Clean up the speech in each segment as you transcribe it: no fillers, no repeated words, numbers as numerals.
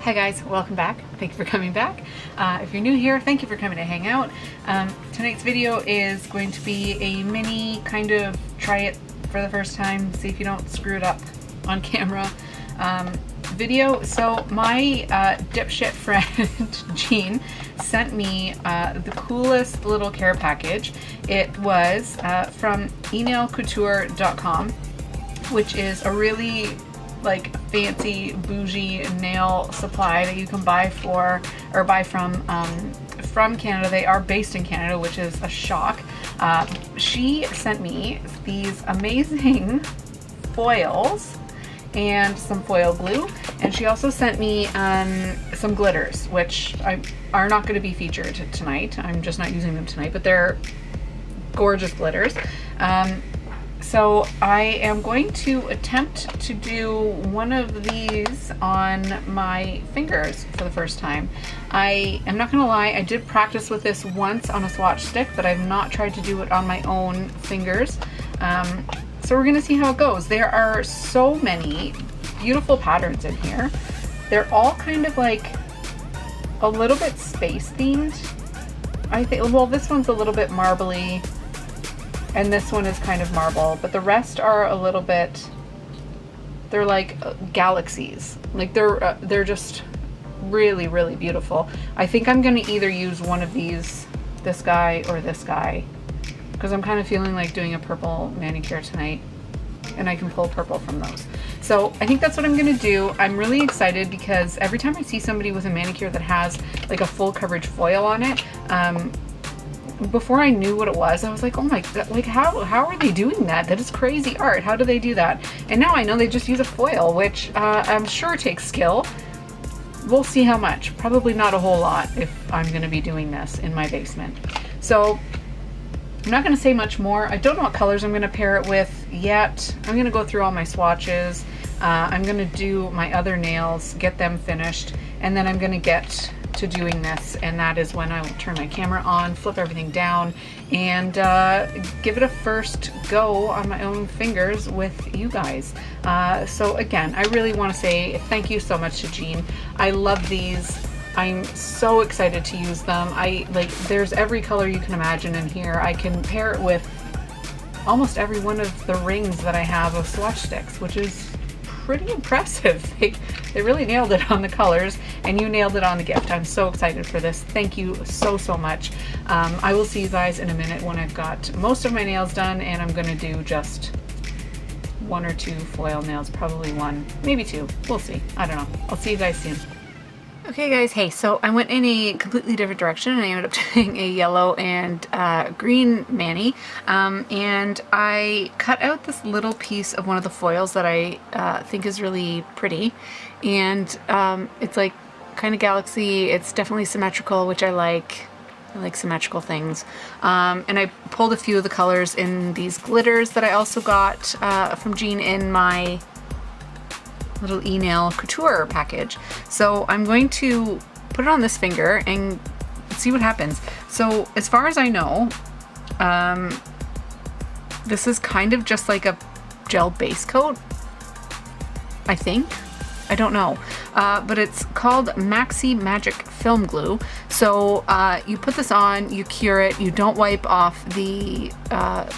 Hi guys, welcome back. Thank you for coming back. If you're new here, thank you for coming to hang out. Tonight's video is going to be a mini kind of try it for the first time, see if you don't screw it up on camera video. So my dipshit friend Jean sent me the coolest little care package. It was from EnailCouture.com, which is a really like fancy bougie nail supply that you can buy for or buy from Canada. They are based in Canada, which is a shock. She sent me these amazing foils and some foil glue, and she also sent me some glitters, which are not going to be featured tonight. I'm just not using them tonight, but they're gorgeous glitters. So I am going to attempt to do one of these on my fingers for the first time. I am not gonna lie, I did practice with this once on a swatch stick, but I've not tried to do it on my own fingers. So we're gonna see how it goes. There are so many beautiful patterns in here. They're all kind of like a little bit space themed. I think, well, this one's a little bit marbly, and this one is kind of marble, but the rest are a little bit, they're like galaxies. Like they're just really, really beautiful. I think I'm gonna either use one of these, this guy or this guy, because I'm kind of feeling like doing a purple manicure tonight and I can pull purple from those. So I think that's what I'm gonna do. I'm really excited because every time I see somebody with a manicure that has like a full coverage foil on it, before I knew what it was, I was like, oh my god, like how are they doing that? That is crazy art. How do they do that? And now I know they just use a foil, which I'm sure takes skill. We'll see how much. Probably not a whole lot if I'm going to be doing this in my basement. So I'm not going to say much more. I don't know what colors I'm going to pair it with yet. I'm going to go through all my swatches. I'm going to do my other nails, get them finished, and then I'm going to get to doing this, and that is when I will turn my camera on, flip everything down, and give it a first go on my own fingers with you guys. So again, I really want to say thank you so much to Jean. I love these. I'm so excited to use them. There's every color you can imagine in here. I can pair it with almost every one of the rings that I have of swatch sticks, which is pretty impressive. They really nailed it on the colors, and you nailed it on the gift. I'm so excited for this. Thank you so, so much. I will see you guys in a minute when I've got most of my nails done, and I'm gonna do just one or two foil nails, probably one, maybe two. We'll see. I don't know. I'll see you guys soon. Okay guys, hey, so I went in a completely different direction and I ended up doing a yellow and green mani, and I cut out this little piece of one of the foils that I think is really pretty, and it's like kind of galaxy. It's definitely symmetrical, which I like. I like symmetrical things. And I pulled a few of the colors in these glitters that I also got from Jean in my little EnailCouture package. So I'm going to put it on this finger and see what happens. So as far as I know, this is kind of just like a gel base coat, I think. I don't know, but it's called Maxi Magic Film Glue. So you put this on, you cure it, you don't wipe off the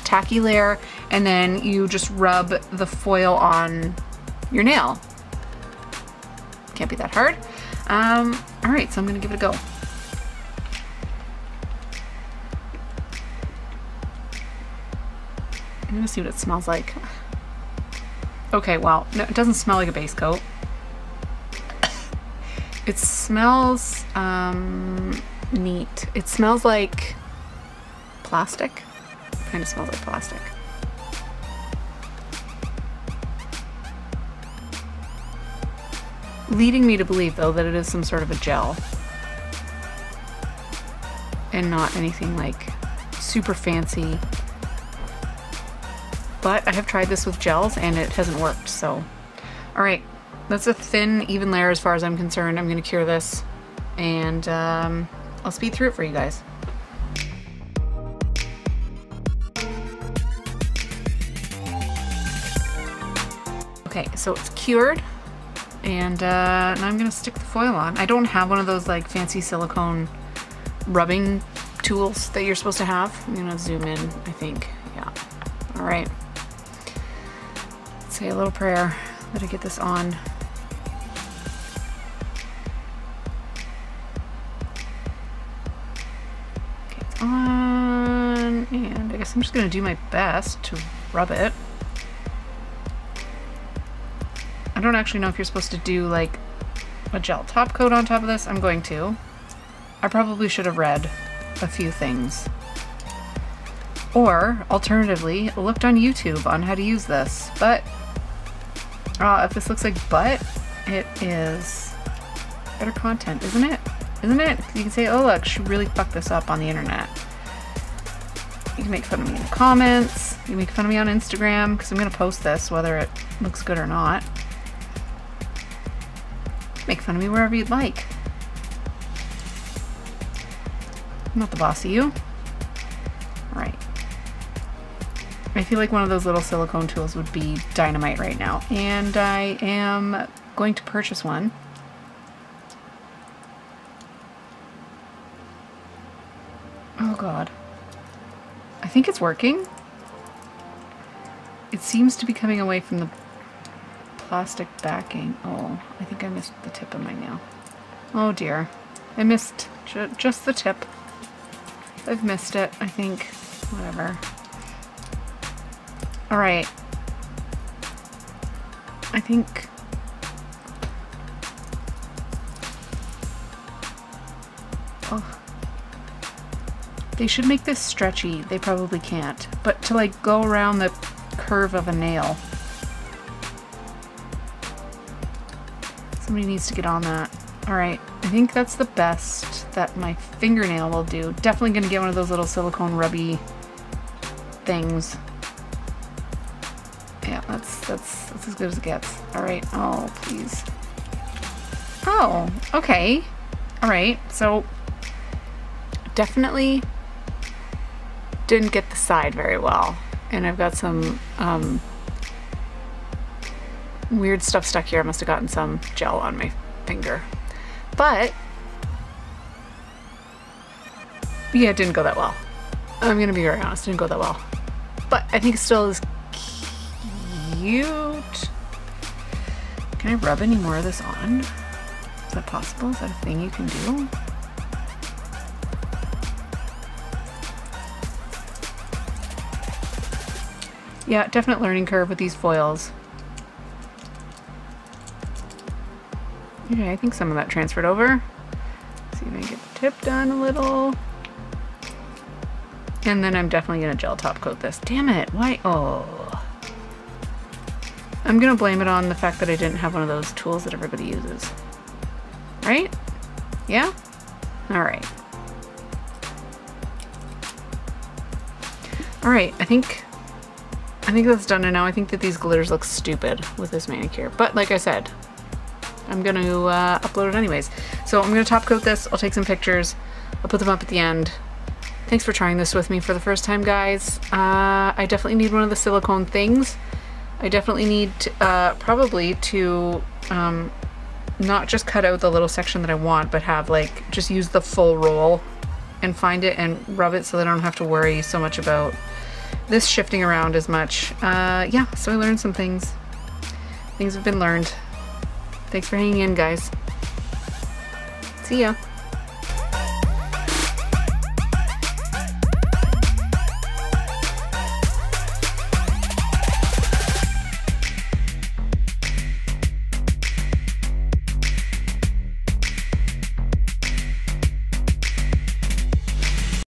tacky layer, and then you just rub the foil on your nail. Can't be that hard. All right, so I'm gonna give it a go. I'm gonna see what it smells like. Okay, well, no, it doesn't smell like a base coat. It smells neat. It smells like plastic. Kind of smells like plastic. Leading me to believe, though, that it is some sort of a gel and not anything like super fancy. But I have tried this with gels and it hasn't worked, so. All right, that's a thin, even layer as far as I'm concerned. I'm gonna cure this and I'll speed through it for you guys. Okay, so it's cured, and I'm gonna stick the foil on. I don't have one of those like fancy silicone rubbing tools that you're supposed to have. I'm gonna zoom in, I think. Yeah. All right. Say a little prayer that I get this on. Okay, it's on, and I guess I'm just gonna do my best to rub it. I don't actually know if you're supposed to do like a gel top coat on top of this. I'm going to. I probably should have read a few things. Or, alternatively, looked on YouTube on how to use this. But, if this looks like butt, it is better content, isn't it? Isn't it? You can say, oh look, she really fucked this up on the internet. You can make fun of me in the comments. You can make fun of me on Instagram, because I'm going to post this whether it looks good or not. Make fun of me wherever you'd like. I'm not the boss of you. Right. I feel like one of those little silicone tools would be dynamite right now. And I am going to purchase one. Oh God. I think it's working. It seems to be coming away from the plastic backing. Oh, I think I missed the tip of my nail. Oh dear. I missed just the tip. I've missed it, I think. Whatever. All right. I think. Oh. They should make this stretchy. They probably can't. But to like go around the curve of a nail. Somebody needs to get on that. All right, I think that's the best that my fingernail will do. Definitely gonna get one of those little silicone rubby things. Yeah, that's as good as it gets. All right, oh, please. Oh, okay. All right, so definitely didn't get the side very well. And I've got some, weird stuff stuck here. I must have gotten some gel on my finger. But, yeah, it didn't go that well. I'm gonna be very honest, it didn't go that well. But I think it still is cute. Can I rub any more of this on? Is that possible? Is that a thing you can do? Yeah, definite learning curve with these foils. Okay, I think some of that transferred over. Let's see if I can get the tip done a little. And then I'm definitely gonna gel top coat this. Damn it, why? Oh. I'm gonna blame it on the fact that I didn't have one of those tools that everybody uses. Right? Yeah? All right. All right, I think that's done, and now I think that these glitters look stupid with this manicure. But like I said, I'm going to upload it anyways. So I'm going to top coat this. I'll take some pictures. I'll put them up at the end. Thanks for trying this with me for the first time, guys. I definitely need one of the silicone things. I definitely need probably to not just cut out the little section that I want, but have like just use the full roll and find it and rub it so that I don't have to worry so much about this shifting around as much. Yeah, so I learned some things. Things have been learned. Thanks for hanging in, guys. See ya.